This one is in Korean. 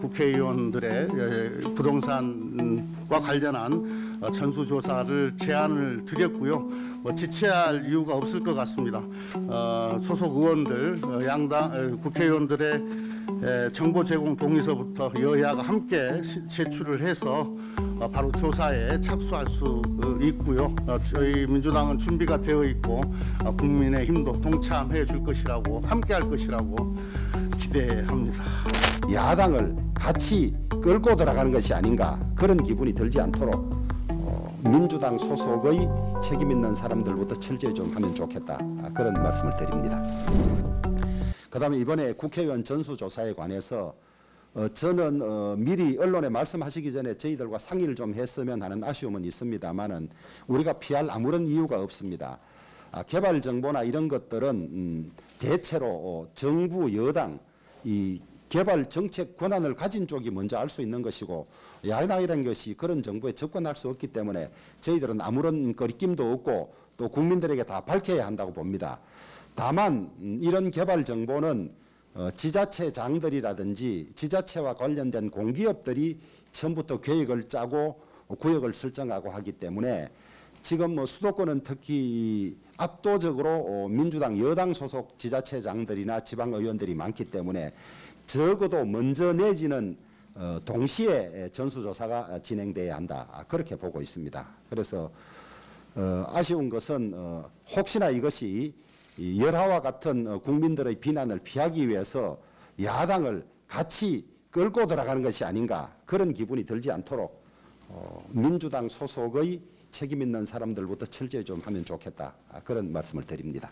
국회의원들의 부동산과 관련한 전수조사를 제안을 드렸고요. 지체할 이유가 없을 것 같습니다. 소속 의원들, 양당 국회의원들의 정보 제공 동의서부터 여야가 함께 제출을 해서 바로 조사에 착수할 수 있고요. 저희 민주당은 준비가 되어 있고 국민의 힘도 동참해 줄 것이라고, 함께 할 것이라고 기대합니다. 야당을 같이 끌고 들어가는 것이 아닌가, 그런 기분이 들지 않도록 민주당 소속의 책임 있는 사람들부터 철저히 좀 하면 좋겠다, 그런 말씀을 드립니다. 그다음에 이번에 국회의원 전수조사에 관해서 저는 미리 언론에 말씀하시기 전에 저희들과 상의를 좀 했으면 하는 아쉬움은 있습니다만은 우리가 피할 아무런 이유가 없습니다. 개발 정보나 이런 것들은 대체로 정부 여당 이 개발 정책 권한을 가진 쪽이 먼저 알 수 있는 것이고, 야당이라는 것이 그런 정보에 접근할 수 없기 때문에 저희들은 아무런 거리낌도 없고 또 국민들에게 다 밝혀야 한다고 봅니다. 다만 이런 개발 정보는 지자체장들이라든지 지자체와 관련된 공기업들이 처음부터 계획을 짜고 구역을 설정하고 하기 때문에 지금 수도권은 특히 압도적으로 민주당 여당 소속 지자체장들이나 지방의원들이 많기 때문에 적어도 먼저 내지는 동시에 전수조사가 진행돼야 한다, 그렇게 보고 있습니다. 그래서 아쉬운 것은 혹시나 이것이 열화와 같은 국민들의 비난을 피하기 위해서 야당을 같이 끌고 들어가는 것이 아닌가, 그런 기분이 들지 않도록 민주당 소속의 책임 있는 사람들부터 철저히 좀 하면 좋겠다, 그런 말씀을 드립니다.